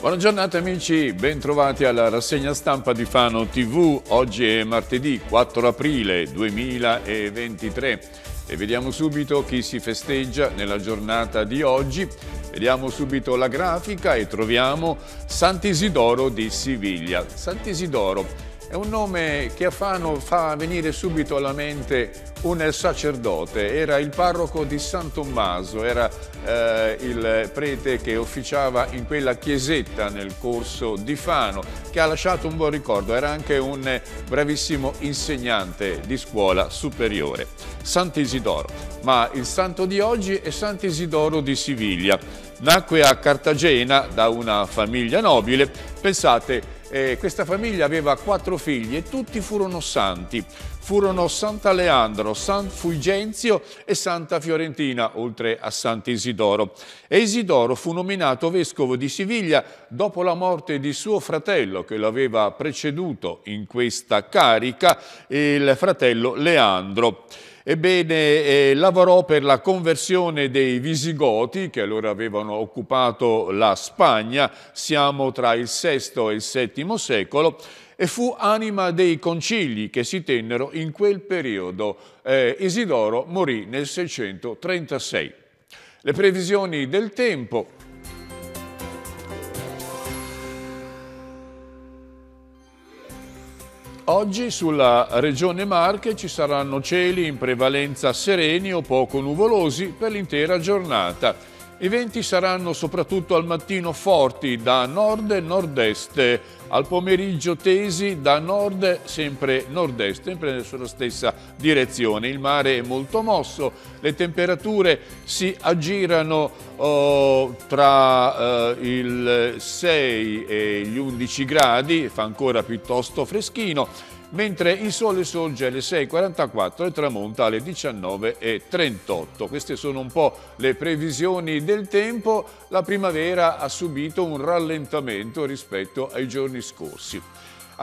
Buona giornata amici, bentrovati alla rassegna stampa di Fano TV. Oggi è martedì 4 aprile 2023 e vediamo subito chi si festeggia nella giornata di oggi. Vediamo subito la grafica e troviamo Sant'Isidoro di Siviglia. Sant'Isidoro è un nome che a Fano fa venire subito alla mente un sacerdote, era il parroco di San Tommaso, era il prete che officiava in quella chiesetta nel corso di Fano, che ha lasciato un buon ricordo, era anche un bravissimo insegnante di scuola superiore. Sant'Isidoro, ma il santo di oggi è Sant'Isidoro di Siviglia. Nacque a Cartagena da una famiglia nobile, pensate, questa famiglia aveva 4 figli e tutti furono santi. Furono Sant'Aleandro, San Fulgenzio e Santa Fiorentina, oltre a Sant'Isidoro. E Isidoro fu nominato vescovo di Siviglia dopo la morte di suo fratello, che lo aveva preceduto in questa carica, il fratello Leandro. Ebbene, lavorò per la conversione dei Visigoti, che allora avevano occupato la Spagna, siamo tra il VI e il VII secolo, e fu anima dei concili che si tennero in quel periodo. Isidoro morì nel 636. Le previsioni del tempo. Oggi sulla regione Marche ci saranno cieli in prevalenza sereni o poco nuvolosi per l'intera giornata. I venti saranno soprattutto al mattino forti da nord e nord-est, al pomeriggio tesi da nord sempre nord-est, sempre sulla stessa direzione. Il mare è molto mosso, le temperature si aggirano tra il 6 e gli 11 gradi, fa ancora piuttosto freschino, mentre il sole sorge alle 6:44 e tramonta alle 19:38. Queste sono un po' le previsioni del tempo. La primavera ha subito un rallentamento rispetto ai giorni scorsi.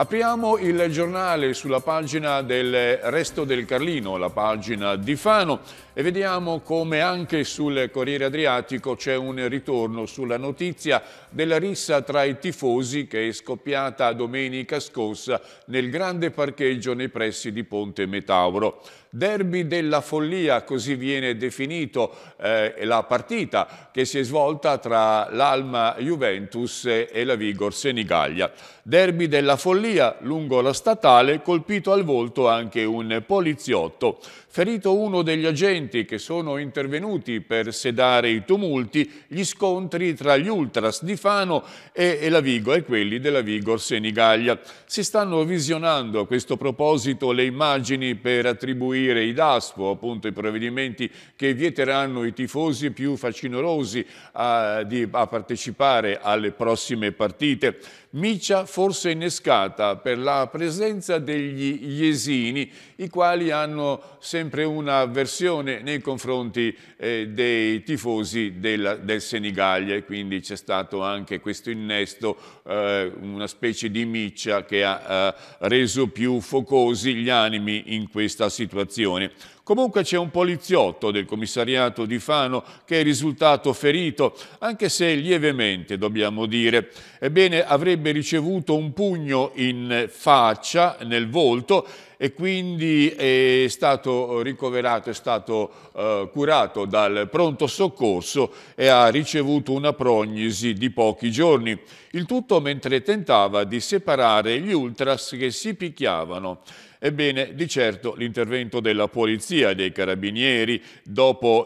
Apriamo il giornale sulla pagina del Resto del Carlino, la pagina di Fano, e vediamo come anche sul Corriere Adriatico c'è un ritorno sulla notizia della rissa tra i tifosi che è scoppiata domenica scorsa nel grande parcheggio nei pressi di Ponte Metauro. Derby della follia, così viene definito la partita che si è svolta tra l'Alma Juventus e la Vigor Senigallia. Derby della follia, lungo la statale, colpito al volto anche un poliziotto. Ferito uno degli agenti che sono intervenuti per sedare i tumulti, gli scontri tra gli ultras di Fano e la Vigor e quelli della Vigor Senigallia. Si stanno visionando a questo proposito le immagini per attribuire i DASPO, appunto i provvedimenti che vieteranno i tifosi più facinorosi a partecipare alle prossime partite. Miccia forse innescata per la presenza degli Iesini, i quali hanno sempre un'avversione nei confronti dei tifosi del Senigallia, e quindi c'è stato anche questo innesto, una specie di miccia che ha reso più focosi gli animi in questa situazione. Comunque c'è un poliziotto del commissariato di Fano che è risultato ferito, anche se lievemente, dobbiamo dire. Ebbene, avrebbe ricevuto un pugno in faccia, nel volto, e quindi è stato ricoverato, è stato curato dal pronto soccorso e ha ricevuto una prognosi di pochi giorni. Il tutto mentre tentava di separare gli ultras che si picchiavano. Ebbene, di certo l'intervento della polizia e dei carabinieri, dopo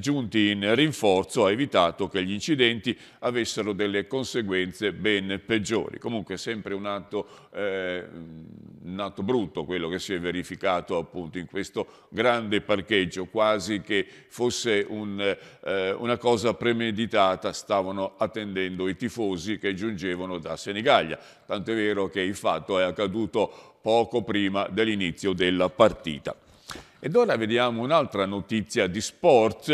giunti in rinforzo, ha evitato che gli incidenti avessero delle conseguenze ben peggiori. Comunque sempre un atto brutto quello che si è verificato appunto in questo grande parcheggio, quasi che fosse una cosa premeditata, stavano attendendo i tifosi che giungevano da Senigallia. Tant'è vero che il fatto è accaduto poco prima dell'inizio della partita. Ed ora vediamo un'altra notizia di sport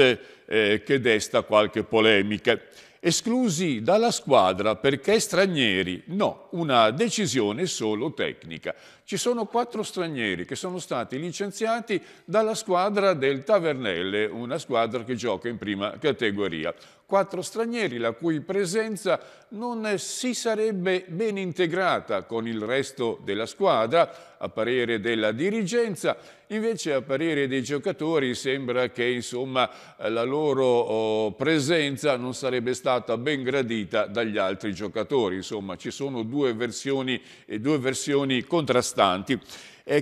che desta qualche polemica. Esclusi dalla squadra perché stranieri? No, una decisione solo tecnica. Ci sono 4 stranieri che sono stati licenziati dalla squadra del Tavernelle, una squadra che gioca in prima categoria. 4 stranieri la cui presenza non si sarebbe ben integrata con il resto della squadra, a parere della dirigenza. Invece a parere dei giocatori sembra che insomma la loro presenza non sarebbe stata ben gradita dagli altri giocatori. Insomma ci sono due versioni contrastanti.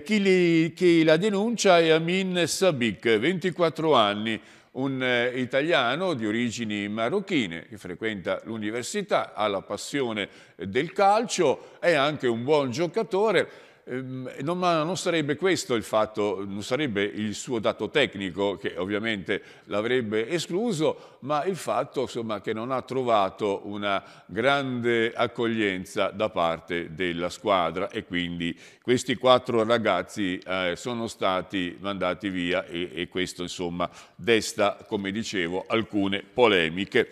Chi la denuncia è Amin Sabik, 24 anni. Un italiano di origini marocchine che frequenta l'università, ha la passione del calcio, è anche un buon giocatore. Non sarebbe questo il fatto, non sarebbe il suo dato tecnico che ovviamente l'avrebbe escluso, ma il fatto insomma, che non ha trovato una grande accoglienza da parte della squadra e quindi questi 4 ragazzi sono stati mandati via e questo insomma desta, come dicevo, alcune polemiche.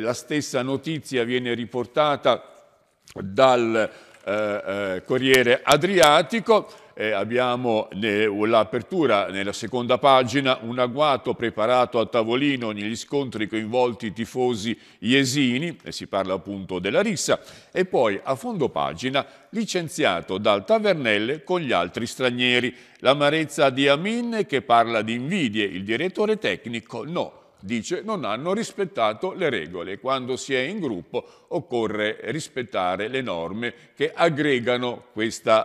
La stessa notizia viene riportata dal Corriere Adriatico. Abbiamo l'apertura nella seconda pagina, un agguato preparato a tavolino negli scontri coinvolti i tifosi iesini, e si parla appunto della rissa, e poi a fondo pagina licenziato dal Tavernelle con gli altri stranieri, l'amarezza di Amin che parla di invidie, il direttore tecnico no. Dice non hanno rispettato le regole. Quando si è in gruppo occorre rispettare le norme che aggregano questo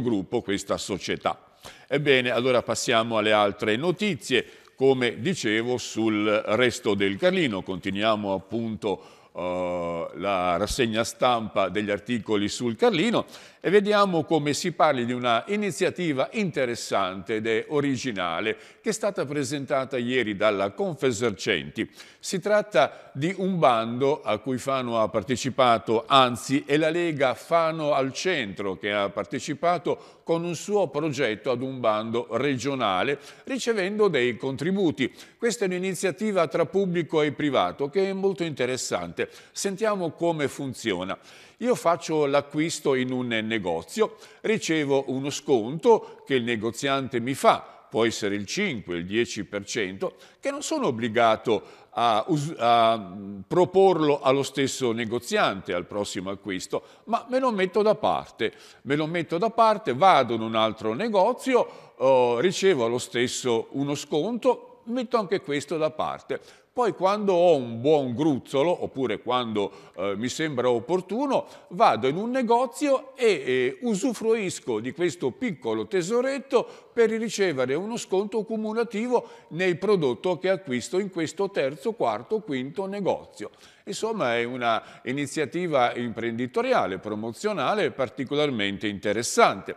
gruppo, questa società. Ebbene, allora passiamo alle altre notizie. Come dicevo, sul Resto del Carlino continuiamo appunto la rassegna stampa degli articoli sul Carlino e vediamo come si parli di una iniziativa interessante ed è originale che è stata presentata ieri dalla Confesercenti. Si tratta di un bando a cui Fano ha partecipato, anzi è la Lega Fano al Centro che ha partecipato con un suo progetto ad un bando regionale ricevendo dei contributi. Questa è un'iniziativa tra pubblico e privato che è molto interessante. Sentiamo come funziona. Io faccio l'acquisto in un negozio, ricevo uno sconto che il negoziante mi fa, può essere il 5, il 10%, che non sono obbligato a proporlo allo stesso negoziante al prossimo acquisto, ma me lo metto da parte, vado in un altro negozio, ricevo allo stesso uno sconto, metto anche questo da parte. Poi quando ho un buon gruzzolo, oppure quando mi sembra opportuno, vado in un negozio e usufruisco di questo piccolo tesoretto per ricevere uno sconto cumulativo nel prodotto che acquisto in questo terzo, quarto, quinto negozio. Insomma è una iniziativa imprenditoriale, promozionale, particolarmente interessante.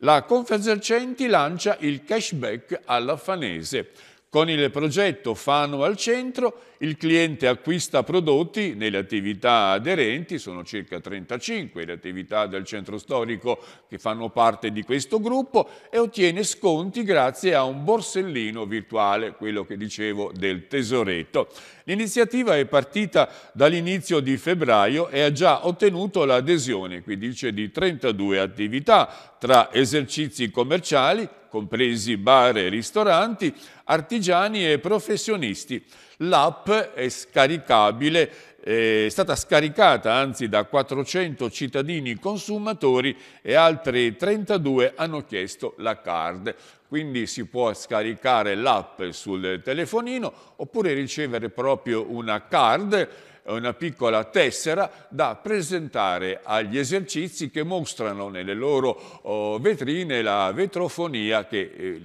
La Confesercenti lancia il cashback alla fanese. Con il progetto Fano al Centro il cliente acquista prodotti nelle attività aderenti, sono circa 35 le attività del centro storico che fanno parte di questo gruppo e ottiene sconti grazie a un borsellino virtuale, quello che dicevo del tesoretto. L'iniziativa è partita dall'inizio di febbraio e ha già ottenuto l'adesione, qui dice di 32 attività tra esercizi commerciali, compresi bar e ristoranti, artigiani e professionisti. L'app è scaricabile, è stata scaricata anzi da 400 cittadini consumatori e altri 32 hanno chiesto la card. Quindi si può scaricare l'app sul telefonino oppure ricevere proprio una card, una piccola tessera da presentare agli esercizi che mostrano nelle loro vetrine la vetrofonia che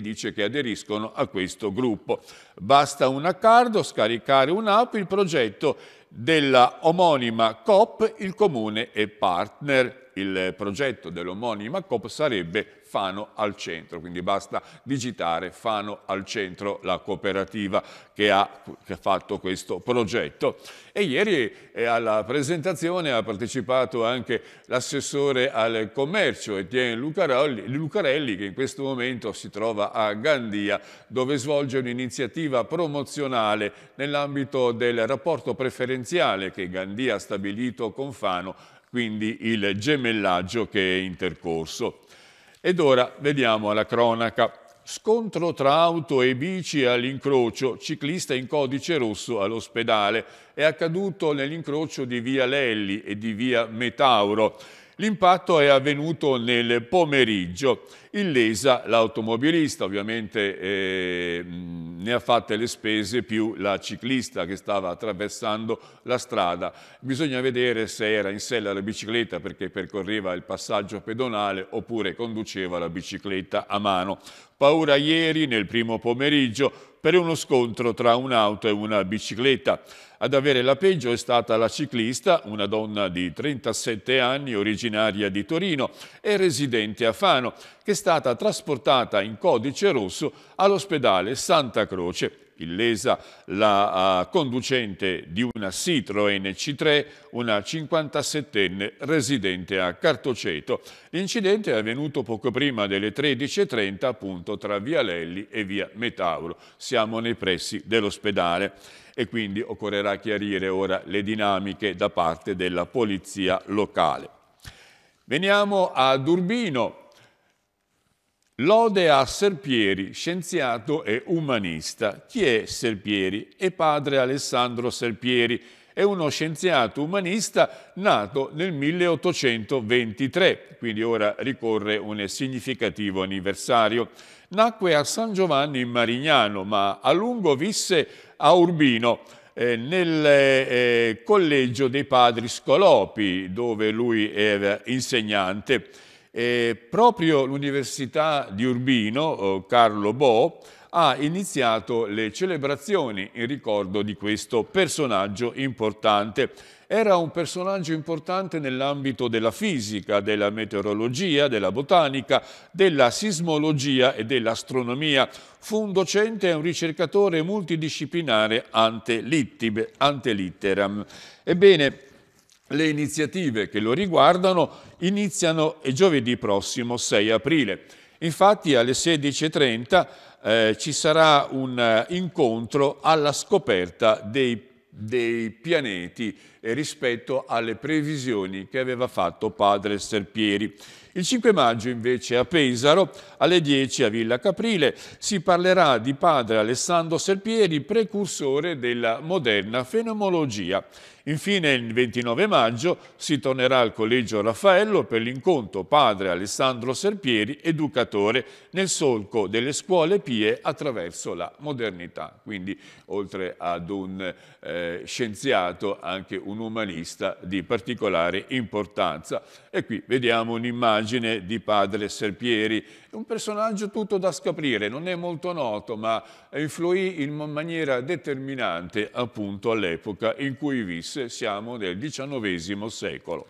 dice che aderiscono a questo gruppo. Basta una card o scaricare un'app, il progetto della omonima Coop, il comune e partner. Il progetto dell'omonima Coop sarebbe Fano al Centro, quindi basta digitare Fano al Centro, la cooperativa che ha fatto questo progetto. E ieri alla presentazione ha partecipato anche l'assessore al commercio Etienne Lucarelli, che in questo momento si trova a Gandia, dove svolge un'iniziativa promozionale nell'ambito del rapporto preferenziale che Gandia ha stabilito con Fano, quindi il gemellaggio che è intercorso. Ed ora vediamo la cronaca. Scontro tra auto e bici all'incrocio, ciclista in codice rosso all'ospedale. È accaduto nell'incrocio di Via Lelli e di Via Metauro. L'impatto è avvenuto nel pomeriggio. Illesa l'automobilista, ovviamente ne ha fatte le spese più la ciclista che stava attraversando la strada. Bisogna vedere se era in sella la bicicletta perché percorreva il passaggio pedonale oppure conduceva la bicicletta a mano. Paura ieri nel primo pomeriggio per uno scontro tra un'auto e una bicicletta. Ad avere la peggio è stata la ciclista, una donna di 37 anni, originaria di Torino e residente a Fano, che è stata trasportata in codice rosso all'ospedale Santa Croce. Illesa la conducente di una Citroen C3, una 57enne residente a Cartoceto. L'incidente è avvenuto poco prima delle 13:30 appunto tra Via Lelli e Via Metauro. Siamo nei pressi dell'ospedale e quindi occorrerà chiarire ora le dinamiche da parte della polizia locale. Veniamo ad Urbino. Lode a Serpieri, scienziato e umanista. Chi è Serpieri? È padre Alessandro Serpieri. È uno scienziato umanista nato nel 1823, quindi ora ricorre un significativo anniversario. Nacque a San Giovanni in Marignano, ma a lungo visse a Urbino, nel collegio dei padri Scolopi, dove lui era insegnante. Proprio l'Università di Urbino, Carlo Bo, ha iniziato le celebrazioni in ricordo di questo personaggio importante. Era un personaggio importante nell'ambito della fisica, della meteorologia, della botanica, della sismologia e dell'astronomia. Fu un docente e un ricercatore multidisciplinare ante litteram. Ebbene, le iniziative che lo riguardano iniziano giovedì prossimo 6 aprile. Infatti alle 16:30 ci sarà un incontro alla scoperta dei pianeti rispetto alle previsioni che aveva fatto padre Serpieri. Il 5 maggio invece a Pesaro, alle 10 a Villa Caprile, si parlerà di padre Alessandro Serpieri, precursore della moderna fenomenologia. Infine il 29 maggio si tornerà al Collegio Raffaello per l'incontro padre Alessandro Serpieri, educatore, nel solco delle scuole pie attraverso la modernità. Quindi oltre ad un scienziato, anche un umanista di particolare importanza. E qui vediamo un'immagine di padre Serpieri, un personaggio tutto da scoprire, non è molto noto, ma influì in maniera determinante appunto all'epoca in cui visse, siamo nel XIX secolo.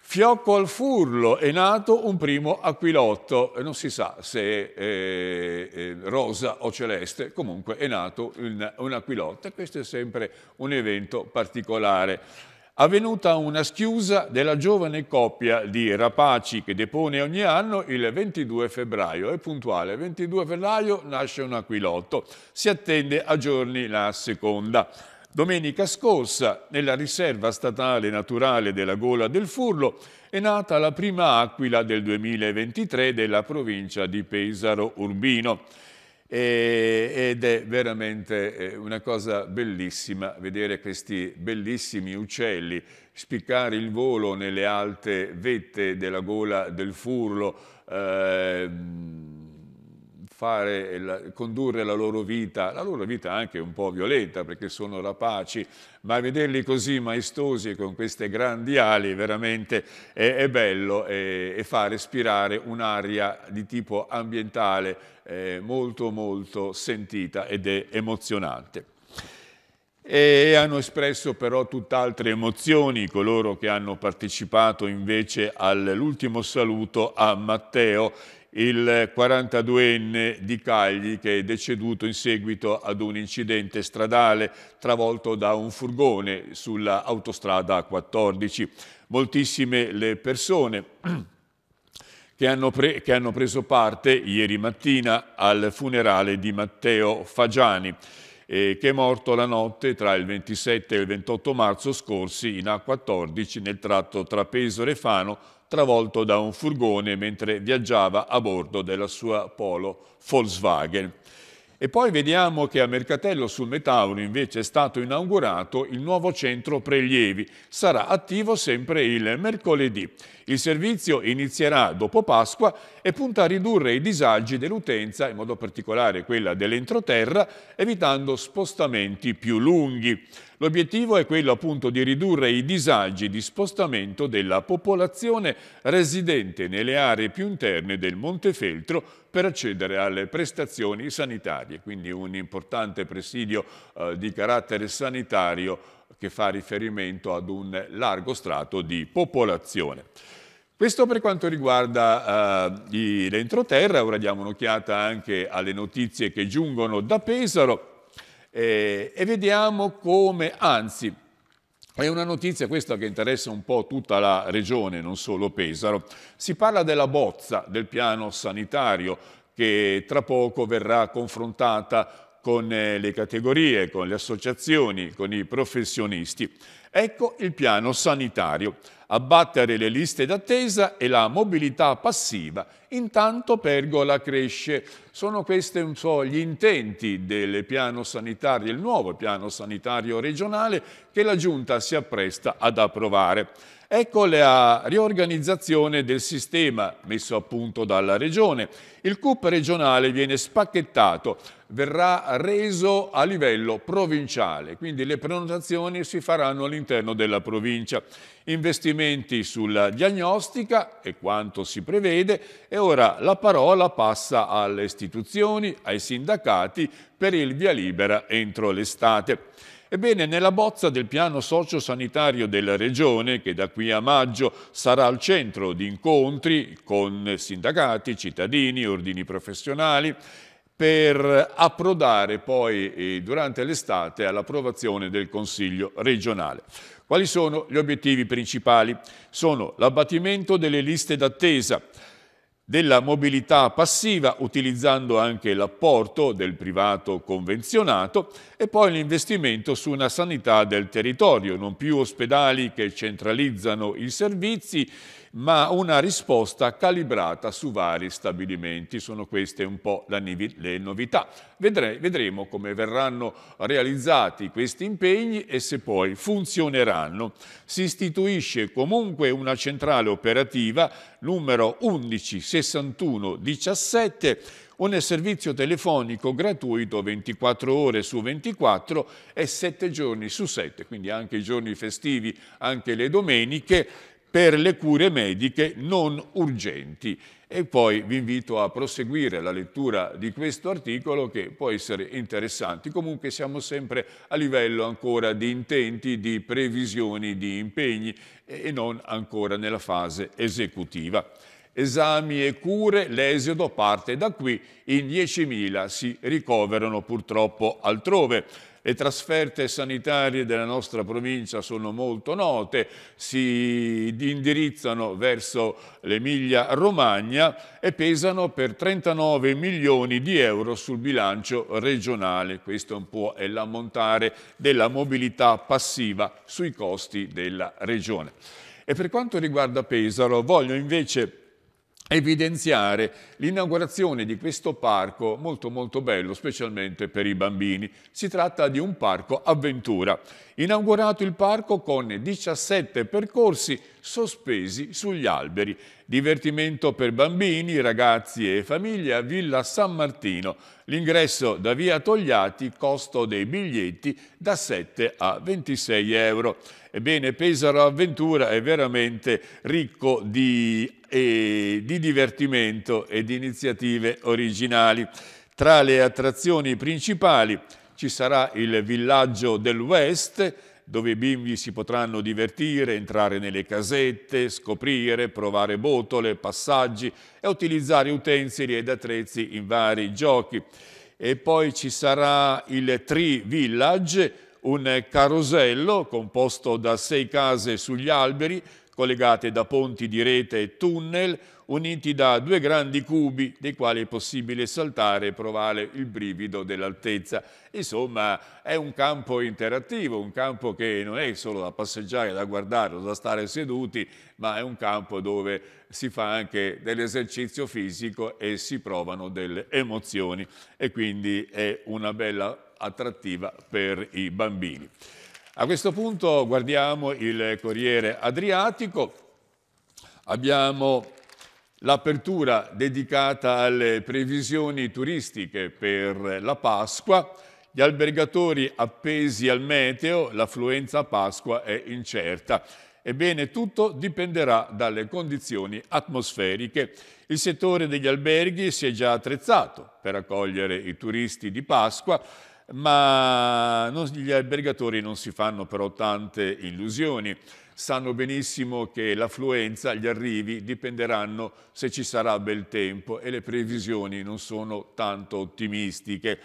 Fiocco al Furlo, è nato un primo aquilotto, non si sa se è rosa o celeste, comunque è nato un aquilotto e questo è sempre un evento particolare. Avvenuta una schiusa della giovane coppia di rapaci che depone ogni anno il 22 febbraio. È puntuale, il 22 febbraio nasce un aquilotto, si attende a giorni la seconda. Domenica scorsa, nella riserva statale naturale della Gola del Furlo, è nata la prima aquila del 2023 della provincia di Pesaro Urbino. Ed è veramente una cosa bellissima vedere questi bellissimi uccelli spiccare il volo nelle alte vette della Gola del Furlo, condurre la loro vita anche un po' violenta perché sono rapaci, ma vederli così maestosi con queste grandi ali veramente è bello e fa respirare un'aria di tipo ambientale molto molto sentita ed è emozionante. E hanno espresso però tutt'altre emozioni coloro che hanno partecipato invece all'ultimo saluto a Matteo, il 42enne di Cagli che è deceduto in seguito ad un incidente stradale travolto da un furgone sulla autostrada A14. Moltissime le persone che hanno preso parte ieri mattina al funerale di Matteo Fagiani, che è morto la notte tra il 27 e il 28 marzo scorsi in A14 nel tratto tra Pesaro e Fano, travolto da un furgone mentre viaggiava a bordo della sua Polo Volkswagen. E poi vediamo che a Mercatello sul Metauro invece è stato inaugurato il nuovo centro prelievi. Sarà attivo sempre il mercoledì. Il servizio inizierà dopo Pasqua e punta a ridurre i disagi dell'utenza, in modo particolare quella dell'entroterra, evitando spostamenti più lunghi. L'obiettivo è quello appunto di ridurre i disagi di spostamento della popolazione residente nelle aree più interne del Montefeltro per accedere alle prestazioni sanitarie, quindi un importante presidio di carattere sanitario che fa riferimento ad un largo strato di popolazione. Questo per quanto riguarda l'entroterra. Ora diamo un'occhiata anche alle notizie che giungono da Pesaro. E vediamo come, anzi, è una notizia questa che interessa un po' tutta la regione, non solo Pesaro. Si parla della bozza del piano sanitario che tra poco verrà confrontata con le categorie, con le associazioni, con i professionisti. Ecco il piano sanitario. Abbattere le liste d'attesa e la mobilità passiva. Intanto Pergola cresce. Sono questi un po' gli intenti del piano sanitario, il nuovo piano sanitario regionale che la Giunta si appresta ad approvare. Ecco la riorganizzazione del sistema messo a punto dalla Regione. Il CUP regionale viene spacchettato, verrà reso a livello provinciale, quindi le prenotazioni si faranno all'interno della provincia. Investimenti sulla diagnostica e quanto si prevede, e ora la parola passa alle istituzioni, ai sindacati per il via libera entro l'estate. Ebbene, nella bozza del piano socio-sanitario della Regione, che da qui a maggio sarà al centro di incontri con sindacati, cittadini, ordini professionali, per approdare poi durante l'estate all'approvazione del Consiglio regionale. Quali sono gli obiettivi principali? Sono l'abbattimento delle liste d'attesa, della mobilità passiva utilizzando anche l'apporto del privato convenzionato e poi l'investimento su una sanità del territorio, non più ospedali che centralizzano i servizi ma una risposta calibrata su vari stabilimenti. Sono queste un po' le novità. Vedremo come verranno realizzati questi impegni e se poi funzioneranno. Si istituisce comunque una centrale operativa numero 116117, un servizio telefonico gratuito 24 ore su 24 e 7 giorni su 7, quindi anche i giorni festivi, anche le domeniche, per le cure mediche non urgenti. E poi vi invito a proseguire la lettura di questo articolo che può essere interessante. Comunque siamo sempre a livello ancora di intenti, di previsioni, di impegni e non ancora nella fase esecutiva. Esami e cure, l'esodo parte da qui, in 10.000 si ricoverano purtroppo altrove. Le trasferte sanitarie della nostra provincia sono molto note, si indirizzano verso l'Emilia-Romagna e pesano per 39 milioni di euro sul bilancio regionale. Questo un po' è l'ammontare della mobilità passiva sui costi della regione. E per quanto riguarda Pesaro, voglio invece evidenziare l'inaugurazione di questo parco molto bello, specialmente per i bambini. Si tratta di un parco avventura. Inaugurato il parco con 17 percorsi sospesi sugli alberi. Divertimento per bambini, ragazzi e famiglie a Villa San Martino. L'ingresso da via Togliatti, costo dei biglietti da 7 a 26 euro. Ebbene, Pesaro Avventura è veramente ricco di divertimento e di iniziative originali. Tra le attrazioni principali ci sarà il villaggio del West, dove i bimbi si potranno divertire, entrare nelle casette, scoprire, provare botole, passaggi e utilizzare utensili ed attrezzi in vari giochi. E poi ci sarà il Tree Village, un carosello composto da 6 case sugli alberi collegate da ponti di rete e tunnel, uniti da due grandi cubi, dei quali è possibile saltare e provare il brivido dell'altezza. Insomma, è un campo interattivo, un campo che non è solo da passeggiare, da guardare, da stare seduti, ma è un campo dove si fa anche dell'esercizio fisico e si provano delle emozioni, e quindi è una bella attrattiva per i bambini. A questo punto guardiamo il Corriere Adriatico. Abbiamo l'apertura dedicata alle previsioni turistiche per la Pasqua, gli albergatori appesi al meteo, l'affluenza a Pasqua è incerta. Ebbene, tutto dipenderà dalle condizioni atmosferiche. Il settore degli alberghi si è già attrezzato per accogliere i turisti di Pasqua, ma gli albergatori non si fanno però tante illusioni. Sanno benissimo che l'affluenza, gli arrivi, dipenderanno se ci sarà bel tempo, e le previsioni non sono tanto ottimistiche.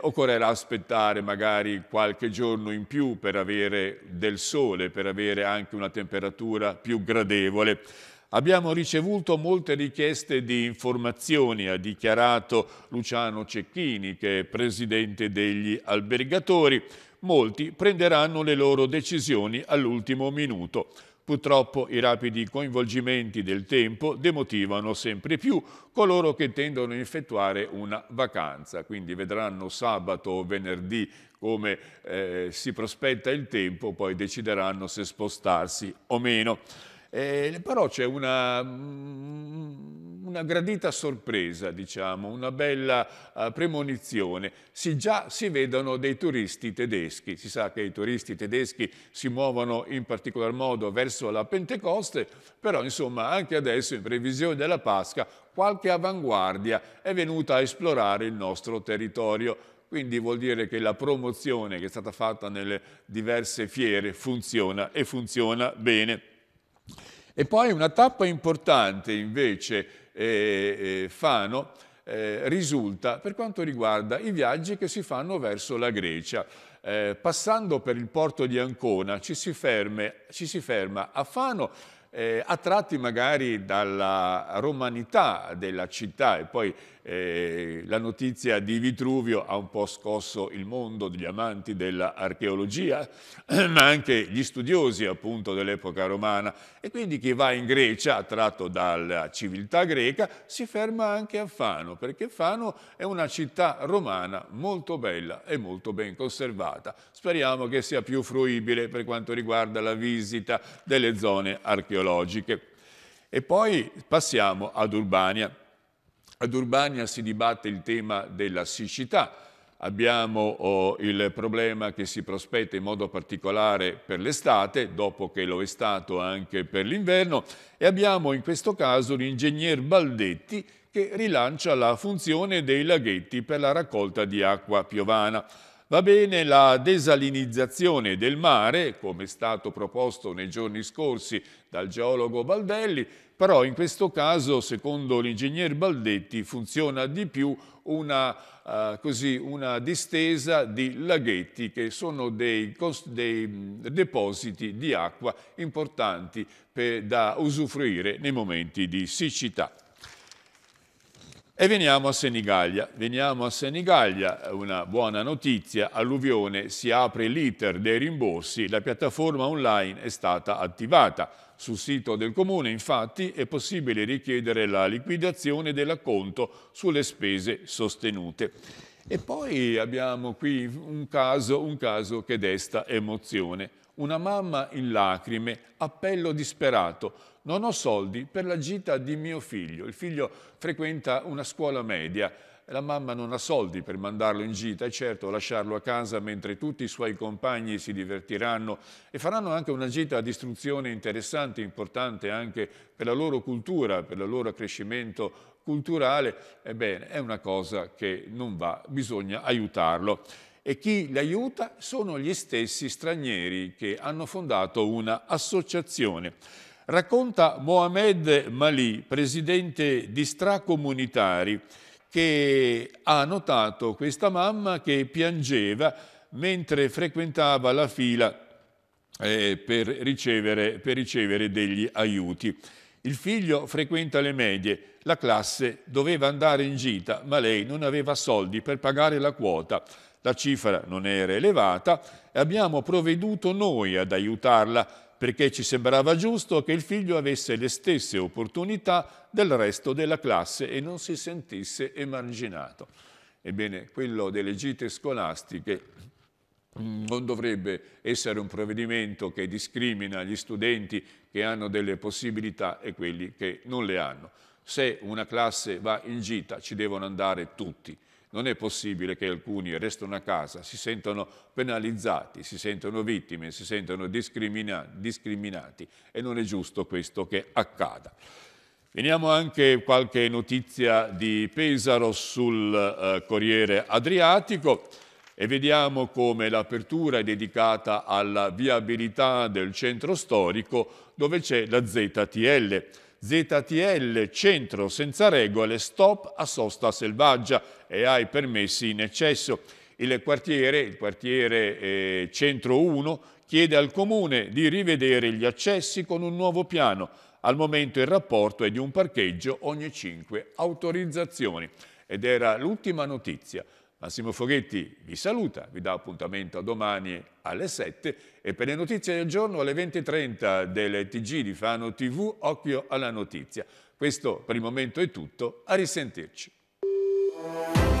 Occorrerà aspettare magari qualche giorno in più per avere del sole, per avere anche una temperatura più gradevole. Abbiamo ricevuto molte richieste di informazioni, ha dichiarato Luciano Cecchini, che è presidente degli albergatori. Molti prenderanno le loro decisioni all'ultimo minuto. Purtroppo i rapidi coinvolgimenti del tempo demotivano sempre più coloro che tendono a effettuare una vacanza. Quindi vedranno sabato o venerdì come si prospetta il tempo, poi decideranno se spostarsi o meno. Però c'è una gradita sorpresa, diciamo, una bella premonizione. Già si vedono dei turisti tedeschi. Si sa che i turisti tedeschi si muovono in particolar modo verso la Pentecoste, però insomma anche adesso, in previsione della Pasqua, qualche avanguardia è venuta a esplorare il nostro territorio. Quindi vuol dire che la promozione che è stata fatta nelle diverse fiere funziona, e funziona bene. E poi una tappa importante invece Fano risulta per quanto riguarda i viaggi che si fanno verso la Grecia. Passando per il porto di Ancona ci si ferma a Fano, attratti magari dalla romanità della città, e poi la notizia di Vitruvio ha un po' scosso il mondo degli amanti dell'archeologia, ma anche gli studiosi appunto dell'epoca romana, e quindi chi va in Grecia attratto dalla civiltà greca si ferma anche a Fano, perché Fano è una città romana molto bella e molto ben conservata. Speriamo che sia più fruibile per quanto riguarda la visita delle zone archeologiche. E poi passiamo ad Urbania. Ad Urbania si dibatte il tema della siccità. Abbiamo il problema che si prospetta in modo particolare per l'estate, dopo che lo è stato anche per l'inverno, e abbiamo in questo caso l'ingegner Baldetti che rilancia la funzione dei laghetti per la raccolta di acqua piovana. Va bene la desalinizzazione del mare, come è stato proposto nei giorni scorsi dal geologo Baldelli, però in questo caso, secondo l'ingegner Baldetti, funziona di più una distesa di laghetti, che sono dei depositi di acqua importanti da usufruire nei momenti di siccità. E veniamo a Senigallia, una buona notizia, alluvione, si apre l'iter dei rimborsi, la piattaforma online è stata attivata. Sul sito del Comune, infatti, è possibile richiedere la liquidazione dell'acconto sulle spese sostenute. E poi abbiamo qui un caso che desta emozione. Una mamma in lacrime, appello disperato. Non ho soldi per la gita di mio figlio. Il figlio frequenta una scuola media. La mamma non ha soldi per mandarlo in gita, e certo lasciarlo a casa mentre tutti i suoi compagni si divertiranno e faranno anche una gita di istruzione interessante, importante anche per la loro cultura, per il loro accrescimento culturale. Ebbene, è una cosa che non va, bisogna aiutarlo. E chi l'aiuta sono gli stessi stranieri che hanno fondato una associazione. Racconta Mohamed Mali, presidente di Stracomunitari, che ha notato questa mamma che piangeva mentre frequentava la fila per ricevere degli aiuti. Il figlio frequenta le medie, la classe doveva andare in gita, ma lei non aveva soldi per pagare la quota. La cifra non era elevata e abbiamo provveduto noi ad aiutarla perché ci sembrava giusto che il figlio avesse le stesse opportunità del resto della classe e non si sentisse emarginato. Ebbene, quello delle gite scolastiche non dovrebbe essere un provvedimento che discrimina gli studenti che hanno delle possibilità e quelli che non le hanno. Se una classe va in gita ci devono andare tutti. Non è possibile che alcuni restano a casa, si sentono penalizzati, si sentono vittime, si sentono discriminati e non è giusto questo che accada. Veniamo anche a qualche notizia di Pesaro sul Corriere Adriatico. E vediamo come l'apertura è dedicata alla viabilità del centro storico dove c'è la ZTL. ZTL, centro senza regole, stop a sosta selvaggia e ai permessi in eccesso. Il quartiere Centro 1 chiede al Comune di rivedere gli accessi con un nuovo piano. Al momento il rapporto è di un parcheggio ogni 5 autorizzazioni. Ed era l'ultima notizia. Massimo Foghetti vi saluta, vi dà appuntamento a domani alle 7 e per le notizie del giorno alle 20:30 del TG di Fano TV, occhio alla notizia. Questo per il momento è tutto, a risentirci.